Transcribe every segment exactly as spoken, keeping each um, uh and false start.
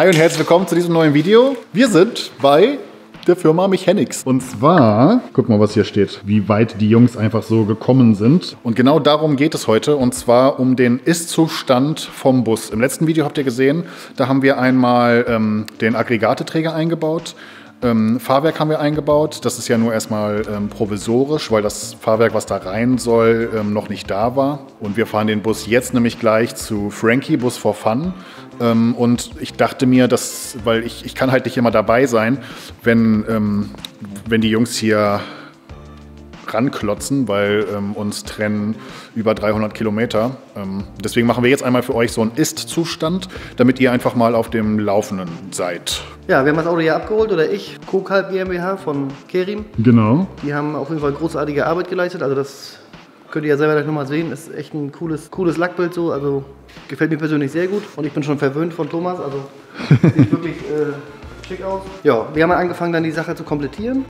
Hi und herzlich willkommen zu diesem neuen Video. Wir sind bei der Firma Mechanics. Und zwar, guck mal, was hier steht, wie weit die Jungs einfach so gekommen sind. Und genau darum geht es heute, und zwar um den Ist-Zustand vom Bus. Im letzten Video habt ihr gesehen, da haben wir einmal ähm, den Aggregateträger eingebaut. Ähm, Fahrwerk haben wir eingebaut. Das ist ja nur erstmal ähm, provisorisch, weil das Fahrwerk, was da rein soll, ähm, noch nicht da war. Und wir fahren den Bus jetzt nämlich gleich zu Frankie Bus for Fun. Ähm, und ich dachte mir, dass, weil ich, ich kann halt nicht immer dabei sein, wenn, ähm, wenn die Jungs hier ranklotzen, weil ähm, uns trennen über dreihundert Kilometer. Ähm, deswegen machen wir jetzt einmal für euch so einen Ist-Zustand, damit ihr einfach mal auf dem Laufenden seid. Ja, wir haben das Auto hier abgeholt, oder ich, Co Kalb GmbH von Kerim. Genau. Die haben auf jeden Fall großartige Arbeit geleistet, also das könnt ihr ja selber gleich nochmal sehen. Ist echt ein cooles, cooles Lackbild so, also gefällt mir persönlich sehr gut und ich bin schon verwöhnt von Thomas, also sieht wirklich äh, schick aus. Ja, wir haben angefangen dann die Sache zu komplettieren.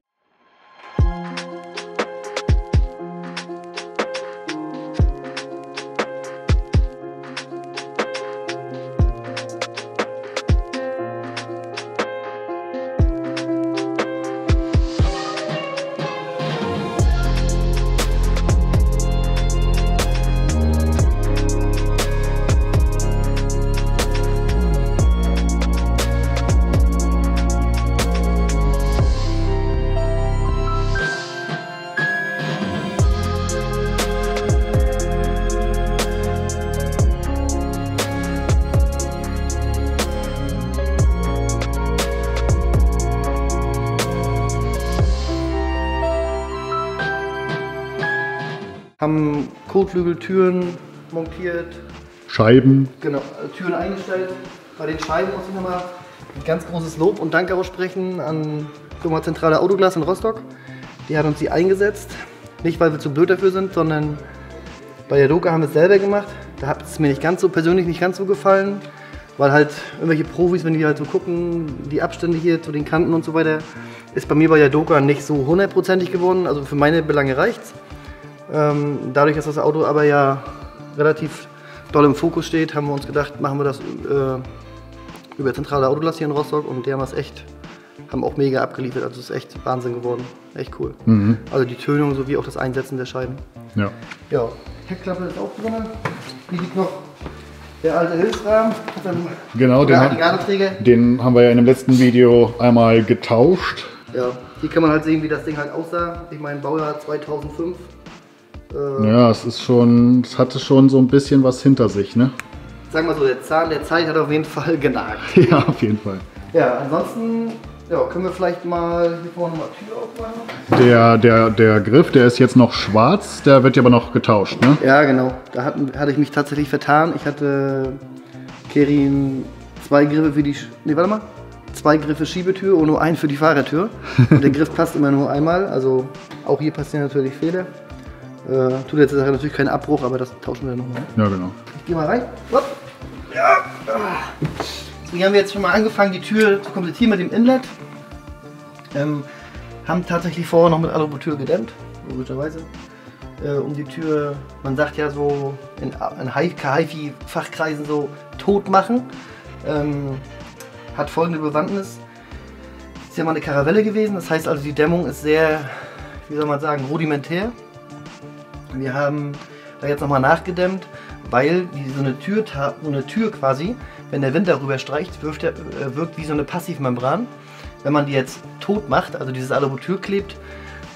Haben Kotflügel, Türen montiert, Scheiben, genau, Türen eingestellt. Bei den Scheiben muss ich nochmal ein ganz großes Lob und Dank aussprechen an Firma Zentrale Autoglas in Rostock. Die hat uns die eingesetzt, nicht weil wir zu blöd dafür sind, sondern bei Yadoka haben wir es selber gemacht. Da hat es mir nicht ganz so persönlich nicht ganz so gefallen, weil halt irgendwelche Profis, wenn die halt so gucken, die Abstände hier zu den Kanten und so weiter, ist bei mir bei Yadoka nicht so hundertprozentig geworden. Also für meine Belange reicht's. Dadurch, dass das Auto aber ja relativ doll im Fokus steht, haben wir uns gedacht, machen wir das äh, über Zentrale Autoglas hier in Rostock, und die haben das echt, haben auch mega abgeliefert, also es ist echt Wahnsinn geworden, echt cool. Mhm. Also die Tönung sowie auch das Einsetzen der Scheiben. Ja. Ja, Heckklappe ist auch drin, hier liegt noch der alte Hilfsrahmen. Genau, den, haben, den haben wir ja in dem letzten Video einmal getauscht. Ja, hier kann man halt sehen, wie das Ding halt aussah, ich meine Baujahr zweitausendfünf. Ja, es ist schon, es hatte schon so ein bisschen was hinter sich, ne? Sagen wir so, der Zahn der Zeit hat auf jeden Fall genagt. Ja, auf jeden Fall. Ja, ansonsten ja, können wir vielleicht mal hier vorne mal Tür aufmachen. Der, der, der Griff, der ist jetzt noch schwarz, der wird ja aber noch getauscht, ne? Ja, genau. Da hat, hatte ich mich tatsächlich vertan. Ich hatte Kerim zwei Griffe für die, ne, warte mal, zwei Griffe Schiebetür und nur einen für die Fahrertür. Und der Griff passt immer nur einmal, also auch hier passieren natürlich Fehler. Äh, tut jetzt natürlich keinen Abbruch, aber das tauschen wir nochmal. Ja, genau. Ich gehe mal rein. Hopp. Ja. So, hier haben wir jetzt schon mal angefangen, die Tür zu komplettieren mit dem Inlet. Ähm, haben tatsächlich vorher noch mit Alubotür gedämmt, logischerweise. Äh, um die Tür, man sagt ja so in, in Haifi-Fachkreisen so, tot machen. Ähm, hat folgende Bewandtnis. Das ist ja mal eine Karavelle gewesen, das heißt also, die Dämmung ist sehr, wie soll man sagen, rudimentär. Wir haben da jetzt nochmal nachgedämmt, weil die, so, eine Tür, so eine Tür quasi, wenn der Wind darüber streicht, wirft der, wirkt wie so eine Passivmembran. Wenn man die jetzt tot macht, also dieses Alubotür klebt,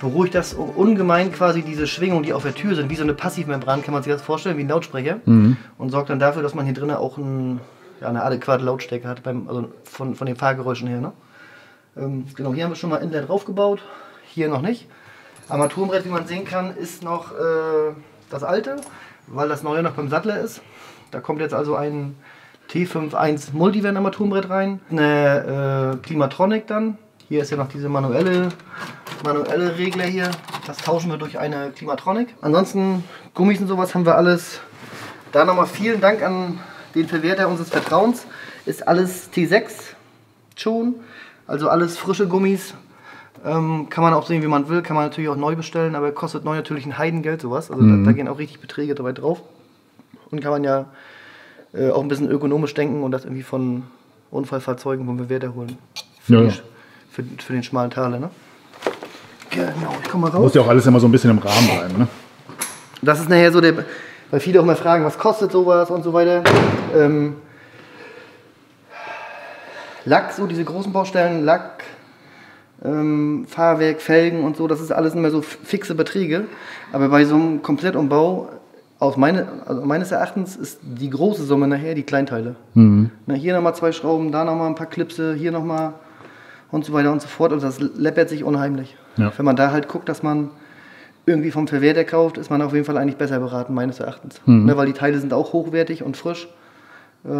beruhigt das ungemein quasi diese Schwingungen, die auf der Tür sind, wie so eine Passivmembran, kann man sich das vorstellen, wie ein Lautsprecher. Mhm. Und sorgt dann dafür, dass man hier drinnen auch ein, ja, eine adäquate Lautstärke hat, beim, also von, von den Fahrgeräuschen her. Ne? Ähm, genau, hier haben wir schon mal Inlet draufgebaut, hier noch nicht. Armaturenbrett, wie man sehen kann, ist noch äh, das alte, weil das neue noch beim Sattler ist. Da kommt jetzt also ein T fünf eins Multivan Armaturenbrett rein, eine äh, Klimatronik dann. Hier ist ja noch diese manuelle, manuelle Regler hier, das tauschen wir durch eine Klimatronik. Ansonsten Gummis und sowas haben wir alles. Da nochmal vielen Dank an den Verwerter unseres Vertrauens. Ist alles T sechs schon, also alles frische Gummis. Ähm, kann man auch sehen, wie man will, kann man natürlich auch neu bestellen, aber kostet neu natürlich ein Heidengeld sowas, also mhm. da, da gehen auch richtig Beträge dabei drauf, und kann man ja äh, auch ein bisschen ökonomisch denken und das irgendwie von Unfallfahrzeugen, wo wir Werte holen. Für, ja, die, ja. Für, für den schmalen Taler, ne? Genau, ich komme mal raus. Muss ja auch alles immer so ein bisschen im Rahmen bleiben, ne? Das ist nachher so der, weil viele auch mal fragen, was kostet sowas und so weiter. Ähm, Lack, so diese großen Baustellen, Lack, ähm, Fahrwerk, Felgen und so, das ist alles nicht mehr so fixe Beträge. Aber bei so einem Komplettumbau, aus meine, also meines Erachtens, ist die große Summe nachher die Kleinteile. Mhm. Na, hier nochmal zwei Schrauben, da nochmal ein paar Klipse, hier nochmal und so weiter und so fort. Und das läppert sich unheimlich. Ja. Wenn man da halt guckt, dass man irgendwie vom Verwerter kauft, ist man auf jeden Fall eigentlich besser beraten, meines Erachtens. Mhm. Ne, weil die Teile sind auch hochwertig und frisch. Äh,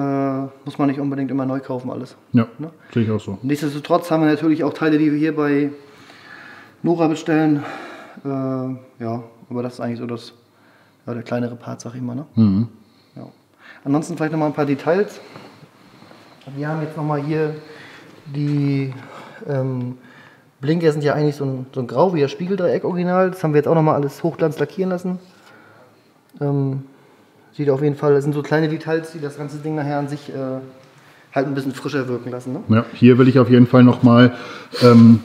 muss man nicht unbedingt immer neu kaufen alles. Ja, ne? Sehe ich auch so. Nichtsdestotrotz haben wir natürlich auch Teile, die wir hier bei Nora bestellen. Äh, ja, aber das ist eigentlich so das, ja, der kleinere Part, sag ich mal. Ne? Mhm. Ja. Ansonsten vielleicht nochmal ein paar Details. Wir haben jetzt nochmal hier die ähm, Blinker sind ja eigentlich so ein, so ein grau wie das Spiegeldreieck original. Das haben wir jetzt auch nochmal alles Hochglanz lackieren lassen. Ähm, Sieht auf jeden Fall, das sind so kleine Details, die das ganze Ding nachher an sich äh, halt ein bisschen frischer wirken lassen. Ne? Ja, hier will ich auf jeden Fall nochmal, ähm,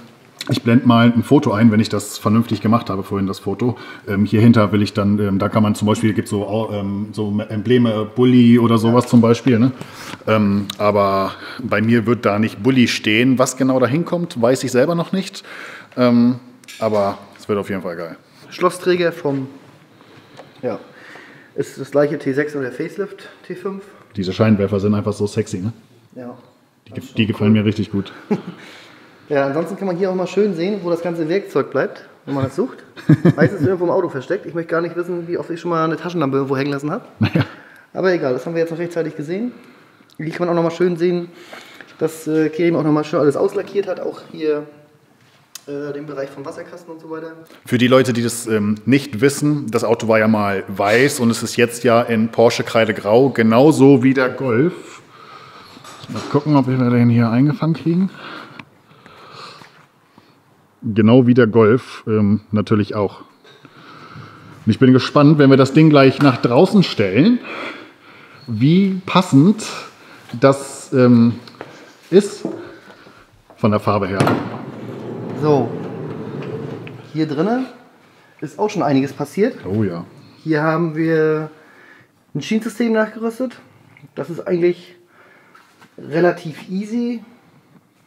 ich blende mal ein Foto ein, wenn ich das vernünftig gemacht habe, vorhin das Foto. Ähm, hier hinter will ich dann, ähm, da kann man zum Beispiel, gibt es so, ähm, so Embleme, Bulli oder sowas zum Beispiel. Ne? Ähm, aber bei mir wird da nicht Bulli stehen. Was genau da hinkommt, weiß ich selber noch nicht. Ähm, aber es wird auf jeden Fall geil. Schlossträger vom, ja. Ist das gleiche T sechs oder Facelift T fünf. Diese Scheinwerfer sind einfach so sexy, ne? Ja. Die, die gefallen cool. Mir richtig gut. Ja, ansonsten kann man hier auch mal schön sehen, wo das ganze Werkzeug bleibt, wenn man das sucht. Meistens irgendwo im Auto versteckt. Ich möchte gar nicht wissen, wie oft ich schon mal eine Taschenlampe irgendwo hängen lassen habe. Naja. Aber egal, das haben wir jetzt noch rechtzeitig gesehen. Hier kann man auch noch mal schön sehen, dass äh, Kerim auch noch mal schön alles auslackiert hat. Auch hier den Bereich vom Wasserkasten und so weiter. Für die Leute, die das ähm, nicht wissen, das Auto war ja mal weiß und es ist jetzt ja in Porsche-Kreidegrau, genauso wie der Golf. Mal gucken, ob wir den hier eingefangen kriegen. Genau wie der Golf ähm, natürlich auch. Und ich bin gespannt, wenn wir das Ding gleich nach draußen stellen, wie passend das ähm, ist von der Farbe her. So, hier drinnen ist auch schon einiges passiert. Oh ja. Hier haben wir ein Schienensystem nachgerüstet. Das ist eigentlich relativ easy.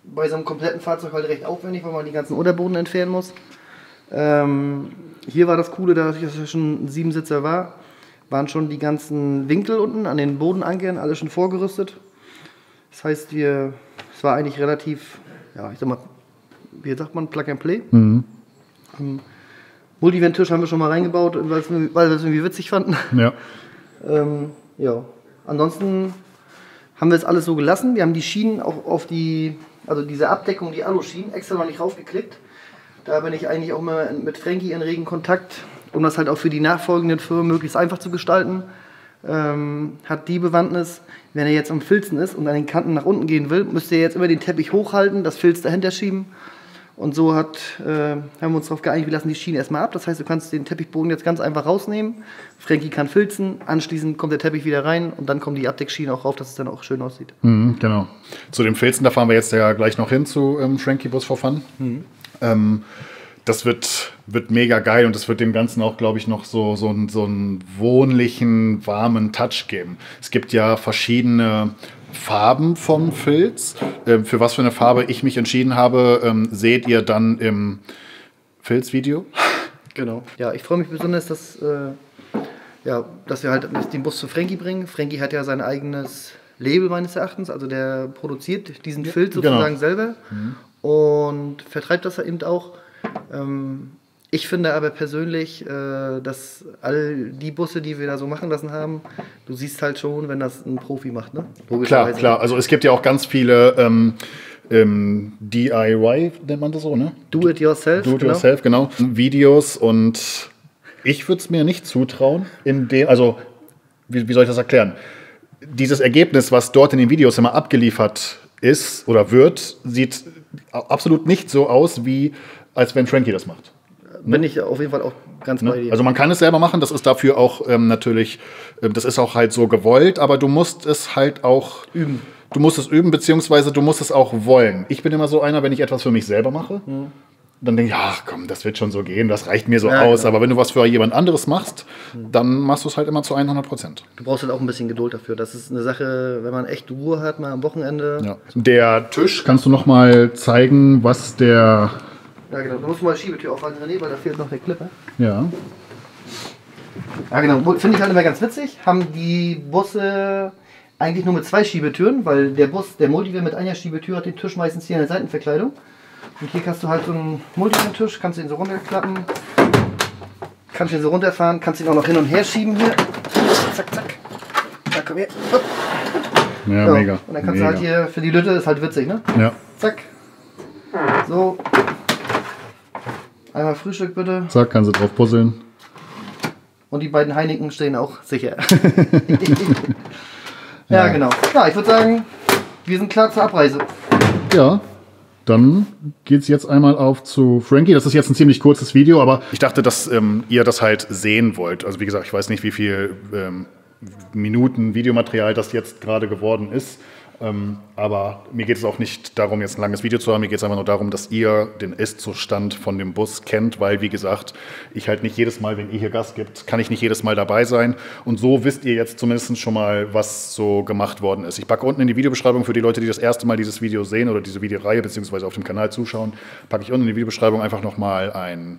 Bei so einem kompletten Fahrzeug halt recht aufwendig, weil man die ganzen Unterboden entfernen muss. Ähm, hier war das Coole, da es schon ein Siebensitzer war, waren schon die ganzen Winkel unten an den Bodenankern, alles schon vorgerüstet. Das heißt, wir, es war eigentlich relativ, ja, ich sag mal, wie sagt man, Plug and Play. Mhm. Um, Multivan-Tisch haben wir schon mal reingebaut, weil wir, weil wir es irgendwie witzig fanden. Ja. ähm, ja. Ansonsten haben wir es alles so gelassen. Wir haben die Schienen auf, auf die, also diese Abdeckung, die Aluschienen, extra noch nicht raufgeklickt. Da bin ich eigentlich auch mal mit Frankie in regen Kontakt, um das halt auch für die nachfolgenden Firmen möglichst einfach zu gestalten. Ähm, hat die Bewandtnis, wenn er jetzt am Filzen ist und an den Kanten nach unten gehen will, müsste er jetzt immer den Teppich hochhalten, das Filz dahinter schieben. Und so hat, äh, haben wir uns darauf geeinigt, wir lassen die Schienen erstmal ab. Das heißt, du kannst den Teppichboden jetzt ganz einfach rausnehmen. Frankie kann filzen, anschließend kommt der Teppich wieder rein und dann kommen die Abdeckschienen auch rauf, dass es dann auch schön aussieht. Mhm, genau. Zu dem Filzen, da fahren wir jetzt ja gleich noch hin zu ähm, Frankie Bus for Fun. Mhm. Ähm, das wird, wird mega geil und das wird dem Ganzen auch, glaube ich, noch so, so, so einen wohnlichen, warmen Touch geben. Es gibt ja verschiedene Farben vom Filz. Für was für eine Farbe ich mich entschieden habe, seht ihr dann im Filzvideo. Genau. Ja, ich freue mich besonders, dass, äh, ja, dass wir halt den Bus zu Frankie bringen. Frankie hat ja sein eigenes Label meines Erachtens, also der produziert diesen Filz sozusagen, genau, selber, mhm, und vertreibt das eben auch. Ähm, Ich finde aber persönlich, dass all die Busse, die wir da so machen lassen haben, du siehst halt schon, wenn das ein Profi macht, ne? Klar, klar. Also es gibt ja auch ganz viele ähm, ähm, D I Y, nennt man das so, ne? Do it yourself. Do it yourself, genau. genau. Videos, und ich würde es mir nicht zutrauen, in dem, also wie, wie soll ich das erklären? Dieses Ergebnis, was dort in den Videos immer abgeliefert ist oder wird, sieht absolut nicht so aus, wie als wenn Frankie das macht. Bin ich auf jeden Fall auch ganz bei dir. Also man kann es selber machen, das ist dafür auch ähm, natürlich, äh, das ist auch halt so gewollt, aber du musst es halt auch üben. Du musst es üben, beziehungsweise du musst es auch wollen. Ich bin immer so einer, wenn ich etwas für mich selber mache, mhm. dann denke ich, ach komm, das wird schon so gehen, das reicht mir so ja, aus. Genau. Aber wenn du was für jemand anderes machst, dann machst du es halt immer zu hundert Prozent. Du brauchst halt auch ein bisschen Geduld dafür. Das ist eine Sache, wenn man echt Ruhe hat, mal am Wochenende. Ja. Der Tisch, kannst du noch mal zeigen, was der... Ja genau, du musst mal die Schiebetür aufhalten, René, weil da fehlt noch eine Klippe. Ja. Ja genau, finde ich halt immer ganz witzig, haben die Busse... Eigentlich nur mit zwei Schiebetüren, weil der Bus, der Multivan mit einer Schiebetür hat den Tisch meistens hier in der Seitenverkleidung. Und hier hast du halt so einen Multivan-Tisch, kannst ihn so runterklappen, kannst ihn so runterfahren, kannst ihn auch noch hin und her schieben hier. Zack, zack. Da komm her. Hopp. Ja, so. Mega. Und dann kannst mega. Du halt hier, für die Lütte ist halt witzig, ne? Ja. Zack. So. Einmal Frühstück bitte. Zack, kannst du drauf puzzeln. Und die beiden Heineken stehen auch sicher. Ja, genau. Ja, ich würde sagen, wir sind klar zur Abreise. Ja, dann geht es jetzt einmal auf zu Frankie. Das ist jetzt ein ziemlich kurzes Video, aber ich dachte, dass ähm, ihr das halt sehen wollt. Also wie gesagt, ich weiß nicht, wie viel ähm, Minuten Videomaterial das jetzt gerade geworden ist. Ähm, aber mir geht es auch nicht darum, jetzt ein langes Video zu haben. Mir geht es einfach nur darum, dass ihr den Ist-Zustand von dem Bus kennt, weil, wie gesagt, ich halt nicht jedes Mal, wenn ihr hier Gas gibt, kann ich nicht jedes Mal dabei sein. Und so wisst ihr jetzt zumindest schon mal, was so gemacht worden ist. Ich packe unten in die Videobeschreibung für die Leute, die das erste Mal dieses Video sehen oder diese Videoreihe beziehungsweise auf dem Kanal zuschauen, packe ich unten in die Videobeschreibung einfach nochmal einen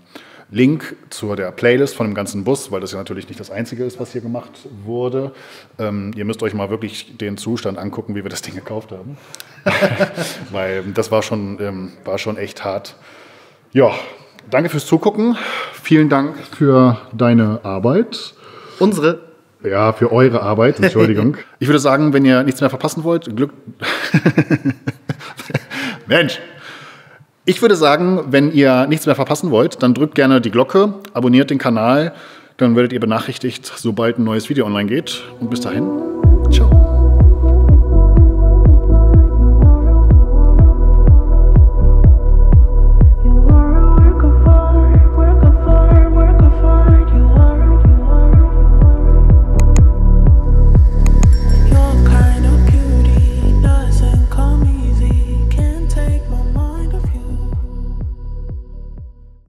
Link zu der Playlist von dem ganzen Bus, weil das ja natürlich nicht das Einzige ist, was hier gemacht wurde. Ähm, ihr müsst euch mal wirklich den Zustand angucken, wie wir das Ding gekauft haben. Weil das war schon, ähm, war schon echt hart. Ja, danke fürs Zugucken. Vielen Dank für deine Arbeit. Unsere. Ja, für eure Arbeit, Entschuldigung. Ich würde sagen, wenn ihr nichts mehr verpassen wollt, Glück... Mensch! Ich würde sagen, wenn ihr nichts mehr verpassen wollt, dann drückt gerne die Glocke, abonniert den Kanal, dann werdet ihr benachrichtigt, sobald ein neues Video online geht. Und bis dahin, ciao.